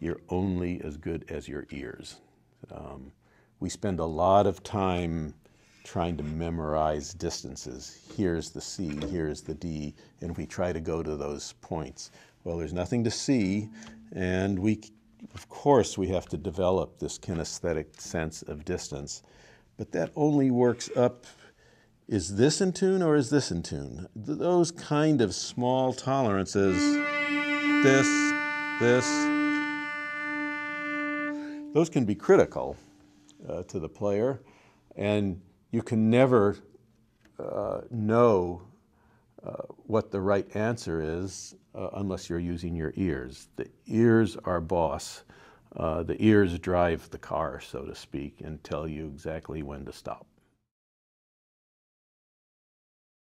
you're only as good as your ears. We spend a lot of time trying to memorize distances. Here's the C, here's the D, and we try to go to those points. Well, there's nothing to see, and of course we have to develop this kinesthetic sense of distance, but that only works up, is this in tune or is this in tune? Those kind of small tolerances, this, those can be critical to the player, and you can never know what the right answer is unless you're using your ears. The ears are boss. The ears drive the car, so to speak, and tell you exactly when to stop.